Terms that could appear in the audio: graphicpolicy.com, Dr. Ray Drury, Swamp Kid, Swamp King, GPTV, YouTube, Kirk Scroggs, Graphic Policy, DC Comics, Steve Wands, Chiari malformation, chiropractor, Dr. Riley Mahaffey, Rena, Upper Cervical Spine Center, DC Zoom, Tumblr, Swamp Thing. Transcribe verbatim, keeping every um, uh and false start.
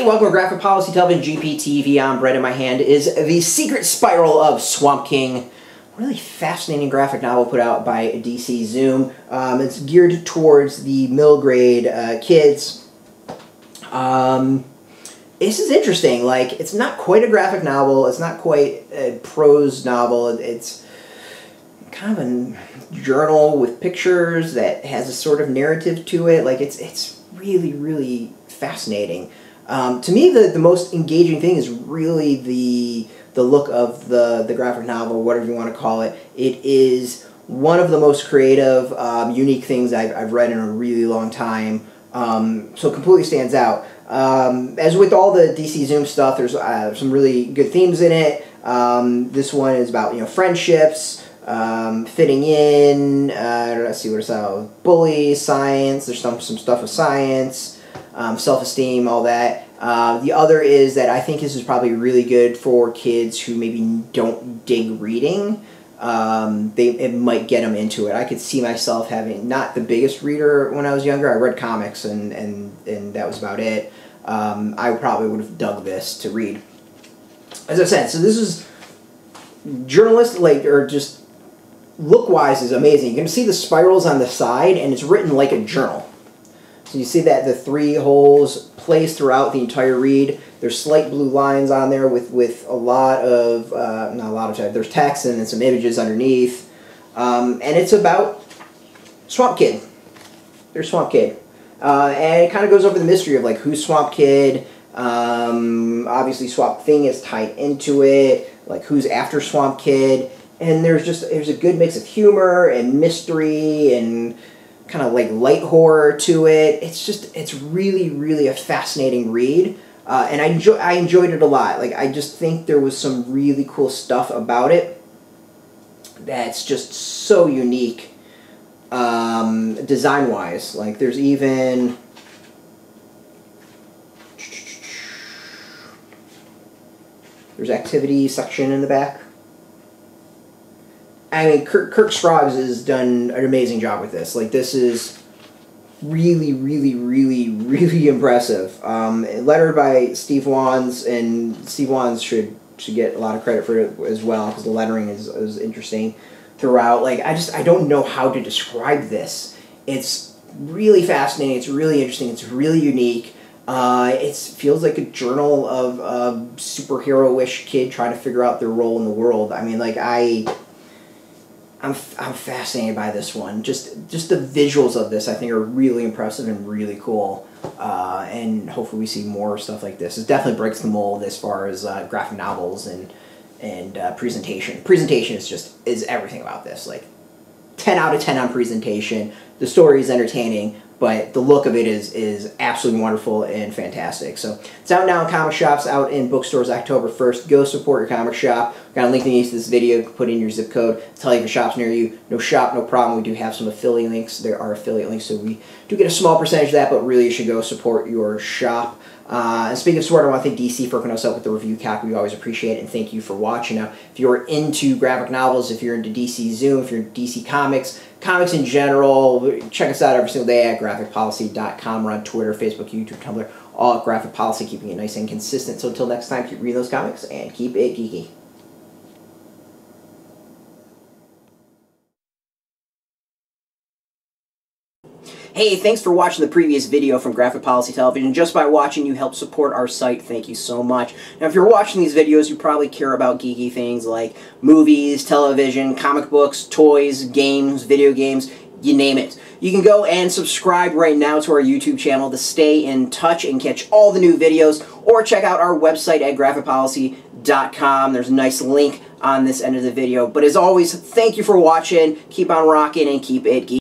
Hey, welcome to Graphic Policy Television, G P T V. I'm Bread in my hand. Is The Secret Spiral of Swamp King. Really fascinating graphic novel put out by D C Zoom. Um, it's geared towards the middle grade uh, kids. Um, this is interesting. Like, it's not quite a graphic novel. It's not quite a prose novel. It's kind of a journal with pictures that has a sort of narrative to it. Like, it's it's really, really fascinating. Um, to me, the, the most engaging thing is really the the look of the, the graphic novel, whatever you want to call it. It is one of the most creative, um, unique things I've, I've read in a really long time, um, so it completely stands out. Um, as with all the D C Zoom stuff, there's uh, some really good themes in it. Um, this one is about, you know, friendships, um, fitting in, uh, let's see what it's about, bullies, science, there's some, some stuff with science. Um, self-esteem, all that. Uh, the other is that I think this is probably really good for kids who maybe don't dig reading. Um, they, it might get them into it. I could see myself having not the biggest reader when I was younger. I read comics and, and, and that was about it. Um, I probably would have dug this to read. As I said, so this is journalist, like, or just look-wise is amazing. You can see the spirals on the side and it's written like a journal. So you see that the three holes placed throughout the entire read. There's slight blue lines on there with, with a lot of, uh, not a lot of text, there's text and then some images underneath. Um, and it's about Swamp Kid. There's Swamp Kid. Uh, and it kind of goes over the mystery of, like, who's Swamp Kid. Um, obviously Swamp Thing is tied into it. Like, who's after Swamp Kid. And there's just, there's a good mix of humor and mystery and kind of like light horror to it. It's just, it's really, really a fascinating read. Uh, and I, enjoy, I enjoyed it a lot. Like, I just think there was some really cool stuff about it that's just so unique, um, design-wise. Like, there's even... There's activity section in the back. I mean, Kirk, Kirk Scroggs has done an amazing job with this. Like, this is really, really, really, really impressive. Um, lettered by Steve Wands, and Steve Wands should should get a lot of credit for it as well, because the lettering is, is interesting throughout. Like, I just, I don't know how to describe this. It's really fascinating. It's really interesting. It's really unique. Uh, it feels like a journal of a superhero-ish kid trying to figure out their role in the world. I mean, like, I... I'm, I'm fascinated by this one. Just just the visuals of this, I think, are really impressive and really cool. Uh, and hopefully we see more stuff like this. It definitely breaks the mold as far as uh, graphic novels and and uh, presentation. Presentation is just is everything about this. Like, ten out of ten on presentation. The story is entertaining, but the look of it is is absolutely wonderful and fantastic. So it's out now in comic shops, out in bookstores October first. Go support your comic shop. We've got a link beneath this video. You can put in your zip code. Tell you if a shop's near you. No shop, no problem. We do have some affiliate links. There are affiliate links, so we do get a small percentage of that, but really you should go support your shop. Uh, and speaking of support, I want to thank D C for hooking us up with the review copy. We always appreciate it, and thank you for watching. Now, if you're into graphic novels, if you're into D C Zoom, if you're into D C Comics, comics in general, check us out every single day at graphic policy dot com. We're on Twitter, Facebook, YouTube, Tumblr, all at Graphic Policy, keeping it nice and consistent. So until next time, keep reading those comics and keep it geeky. Hey, thanks for watching the previous video from Graphic Policy Television. Just by watching, you help support our site. Thank you so much. Now, if you're watching these videos, you probably care about geeky things like movies, television, comic books, toys, games, video games, you name it. You can go and subscribe right now to our YouTube channel to stay in touch and catch all the new videos, or check out our website at graphic policy dot com. There's a nice link on this end of the video. But as always, thank you for watching. Keep on rocking and keep it geeky.